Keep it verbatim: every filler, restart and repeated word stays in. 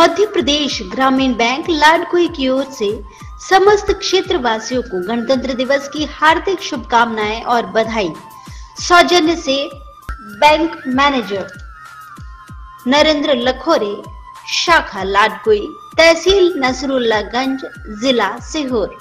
मध्य प्रदेश ग्रामीण बैंक लाड़कुई की ओर से समस्त क्षेत्र वासियों को गणतंत्र दिवस की हार्दिक शुभकामनाएं और बधाई। सौजन्य से बैंक मैनेजर नरेंद्र लखोरे, शाखा लाड़कुई, तहसील नसरुल्ला गंज, जिला सिहोर।